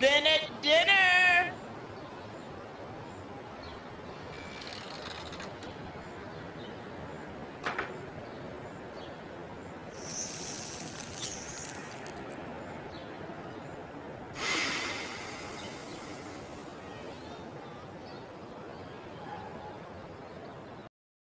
than it did